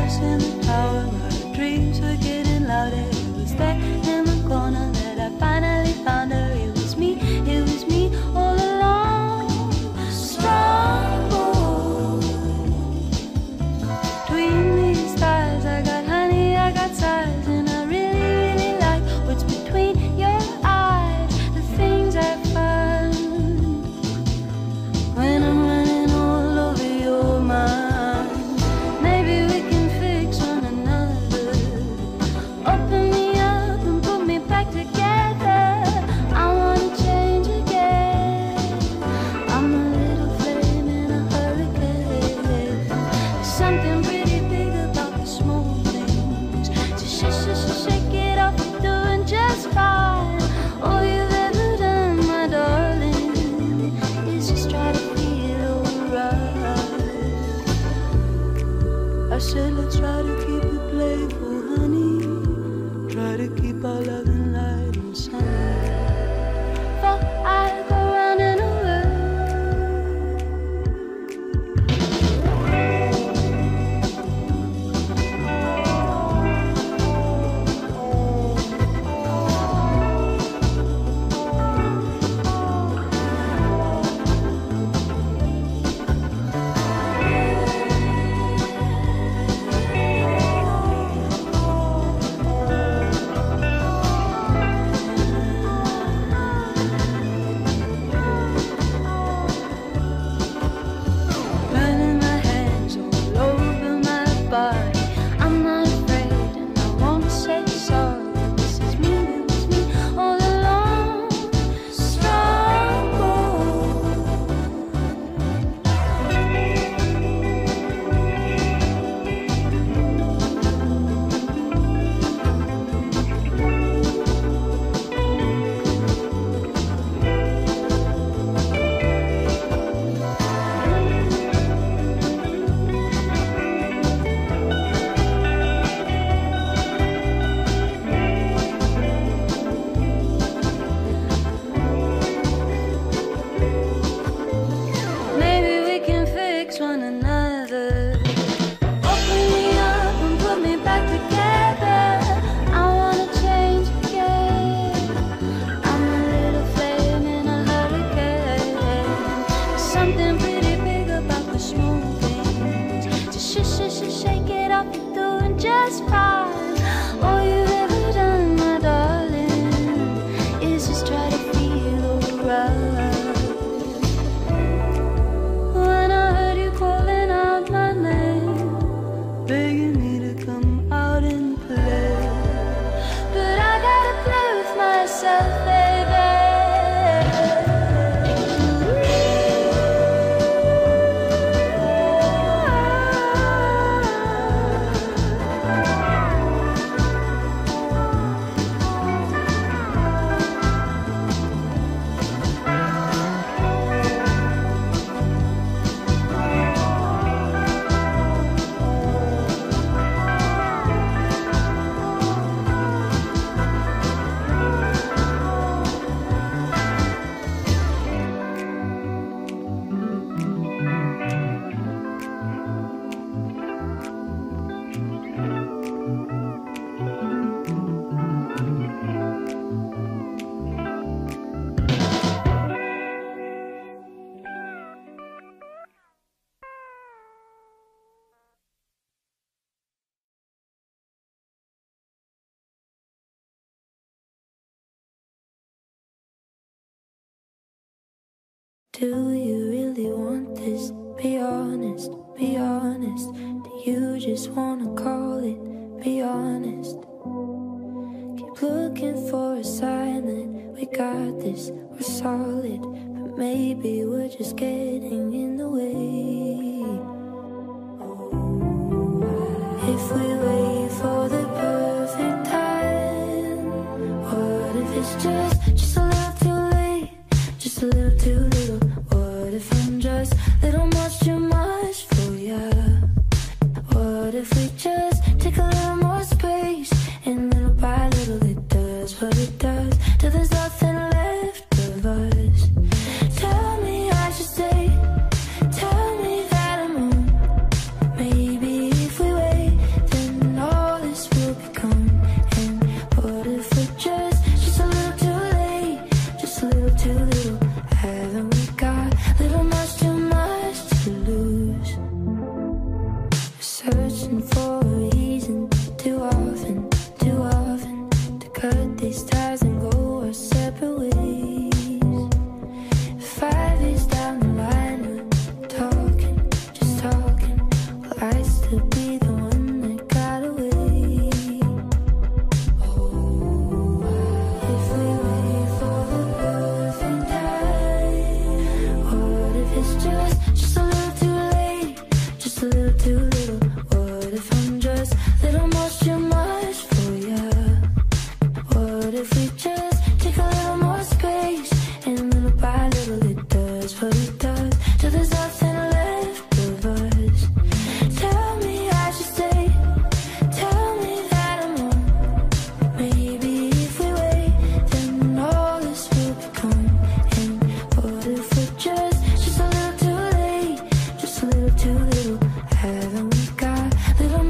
us in the power. Our dreams were getting louder. It was there in the corner that I finally found her. It was me all along. Strong between these stars, I got honey, I got sighs, and I really, really like what's between your eyes. The things I find when I'm running all over your mind. I said, let's try to keep it playful, honey. Try to keep our love in light and sunny. For I go round and one another. Open me up and put me back together. I wanna change again. I'm a little flame in a hurricane. Something pretty big about the small things. Just shake it up, you're doing just fine. All you've ever done, my darling, is just try to feel alright. Do you really want this? Be honest, do you just wanna call it? Be honest, keep looking for a sign that we got this, we're solid, but maybe we're just getting in the way. Oh, if we wait for the perfect time, what if it's just a little too late, just a little too little? What if I'm just a little much too much for ya? What if we just take a little more space, and little by little it does what it does, till there's nothing left of us? Tell me I should stay, tell me that I'm wrong. Maybe if we wait Searching for a reason, too often, to cut these ties and go our separate ways. 5 years down the line, we're talking, just talking. Will I still be the one that got away? Oh, if we wait for the perfect time, what if it's just a little too late, just a little too late? Too little, haven't we got a little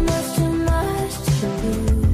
much too much to lose?